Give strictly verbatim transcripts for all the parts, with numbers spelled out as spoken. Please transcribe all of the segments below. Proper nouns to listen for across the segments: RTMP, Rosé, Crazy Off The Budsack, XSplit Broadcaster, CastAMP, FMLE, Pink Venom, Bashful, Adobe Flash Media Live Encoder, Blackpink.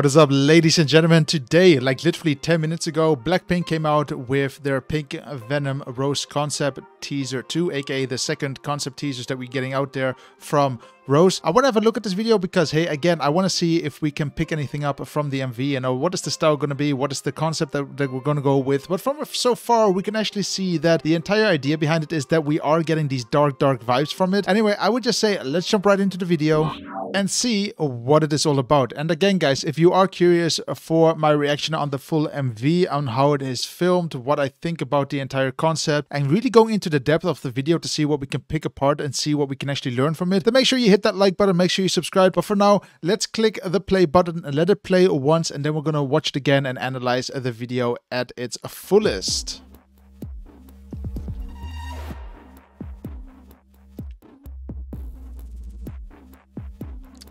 What is up, ladies and gentlemen? Today, like literally ten minutes ago, Blackpink came out with their Pink Venom Rose concept teaser two, aka the second concept teasers that we're getting out there from Rose. I want to have a look at this video because, hey, again, I want to see if we can pick anything up from the M V. You know, what is the style going to be? What is the concept that, that we're going to go with? But from so far, we can actually see that the entire idea behind it is that we are getting these dark, dark vibes from it. Anyway, I would just say, let's jump right into the video and see what it is all about. And again, guys, if you are curious for my reaction on the full M V, on how it is filmed, what I think about the entire concept, and really going into the depth of the video to see what we can pick apart and see what we can actually learn from it, then make sure you hit that like button, make sure you subscribe. But for now, let's click the play button and let it play once, and then we're gonna watch it again and analyze the video at its fullest.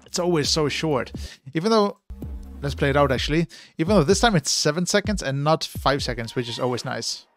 It's always so short, even though, let's play it out actually, even though this time it's seven seconds and not five seconds, which is always nice.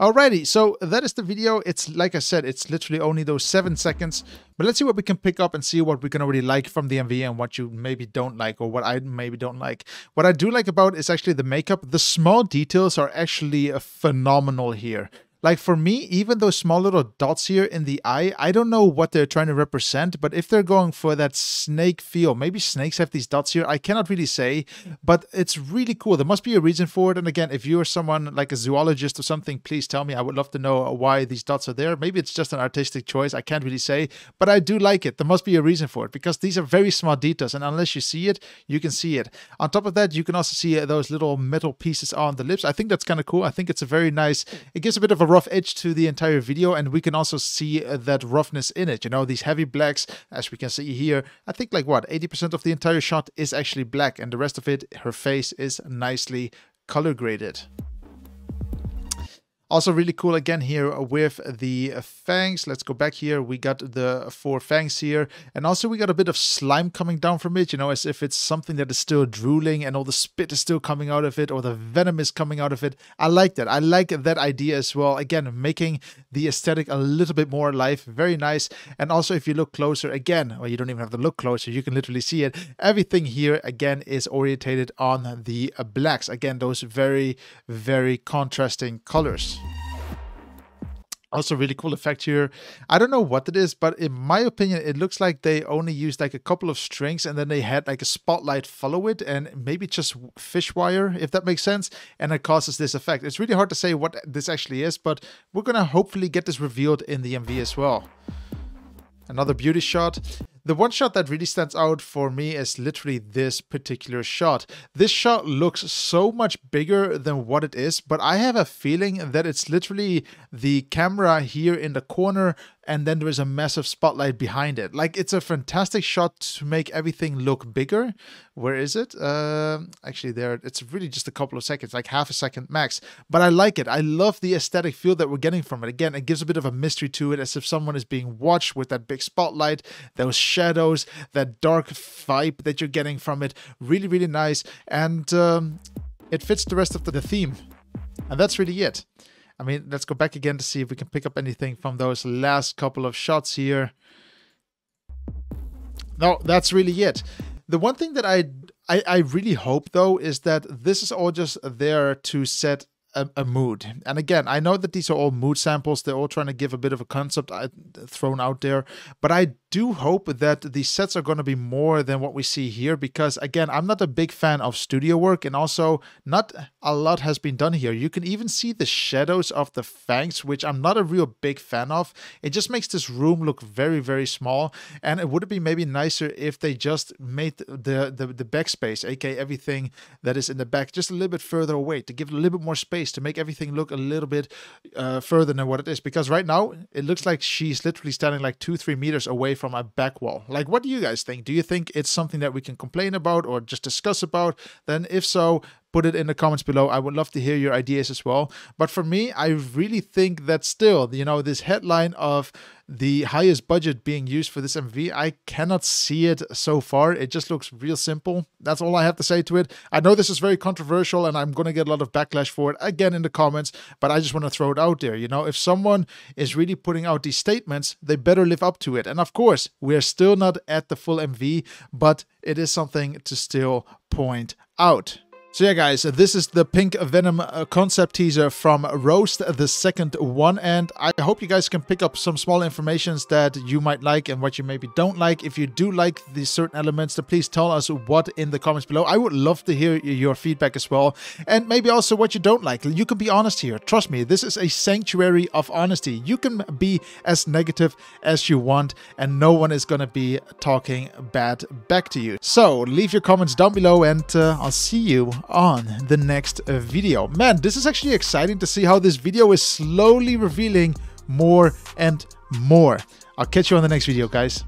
Alrighty, so that is the video. It's like I said, it's literally only those seven seconds, but let's see what we can pick up and see what we can already like from the M V and what you maybe don't like, or what I maybe don't like. What I do like about is actually the makeup. The small details are actually phenomenal here. Like for me, even those small little dots here in the eye, I don't know what they're trying to represent, but if they're going for that snake feel, maybe snakes have these dots here, I cannot really say, but it's really cool. There must be a reason for it. And again, if you are someone like a zoologist or something, please tell me. I would love to know why these dots are there. Maybe it's just an artistic choice, I can't really say, but I do like it. There must be a reason for it, because these are very small details, and unless you see it, you can see it. On top of that, you can also see those little metal pieces on the lips. I think that's kind of cool. I think it's a very nice, it gives a bit of a rough edge to the entire video, and we can also see that roughness in it. You know, these heavy blacks, as we can see here, I think like what, eighty percent of the entire shot is actually black, and the rest of it, her face is nicely color graded. Also really cool again here with the fangs. Let's go back here. We got the four fangs here. And also we got a bit of slime coming down from it, you know, as if it's something that is still drooling and all the spit is still coming out of it, or the venom is coming out of it. I like that. I like that idea as well. Again, making the aesthetic a little bit more alive. Very nice. And also if you look closer again, well, you don't even have to look closer. You can literally see it. Everything here again is orientated on the blacks. Again, those very, very contrasting colors. Also really cool effect here. I don't know what it is, but in my opinion, it looks like they only used like a couple of strings, and then they had like a spotlight follow it, and maybe just fish wire, if that makes sense, and it causes this effect. It's really hard to say what this actually is, but we're gonna hopefully get this revealed in the M V as well. Another beauty shot. The one shot that really stands out for me is literally this particular shot. This shot looks so much bigger than what it is, but I have a feeling that it's literally the camera here in the corner, and then there is a massive spotlight behind it. Like, it's a fantastic shot to make everything look bigger. Where is it? Uh, actually, there. It's really just a couple of seconds, like half a second max. But I like it. I love the aesthetic feel that we're getting from it. Again, it gives a bit of a mystery to it, as if someone is being watched with that big spotlight, those shadows, that dark vibe that you're getting from it. Really, really nice. And um, it fits the rest of the theme. And that's really it. I mean, let's go back again to see if we can pick up anything from those last couple of shots here. No, that's really it. The one thing that I, I, I really hope, though, is that this is all just there to set a, a mood. And again, I know that these are all mood samples. They're all trying to give a bit of a concept thrown out there. But I do hope that the sets are going to be more than what we see here, because again, I'm not a big fan of studio work, and also not a lot has been done here. You can even see the shadows of the fangs, which I'm not a real big fan of. It just makes this room look very, very small, and it would have been maybe nicer if they just made the, the, the back space, aka everything that is in the back, just a little bit further away, to give it a little bit more space, to make everything look a little bit uh, further than what it is, because right now it looks like she's literally standing like two, three meters away from a back wall. Like, what do you guys think? Do you think it's something that we can complain about or just discuss about? Then if so, Put it in the comments below. I would love to hear your ideas as well. But for me, I really think that still, you know, this headline of the highest budget being used for this M V, I cannot see it so far. It just looks real simple. That's all I have to say to it. I know this is very controversial and I'm going to get a lot of backlash for it again in the comments, but I just want to throw it out there. You know, if someone is really putting out these statements, they better live up to it. And of course, we're still not at the full M V, but it is something to still point out. So yeah, guys, this is the Pink Venom concept teaser from Rosé, the second one, and I hope you guys can pick up some small informations that you might like and what you maybe don't like. If you do like these certain elements, then please tell us what in the comments below. I would love to hear your feedback as well, and maybe also what you don't like. You can be honest here. Trust me, this is a sanctuary of honesty. You can be as negative as you want, and no one is going to be talking bad back to you. So leave your comments down below, and uh, I'll see you on the next video. Man, this is actually exciting to see how this video is slowly revealing more and more. I'll catch you on the next video, guys.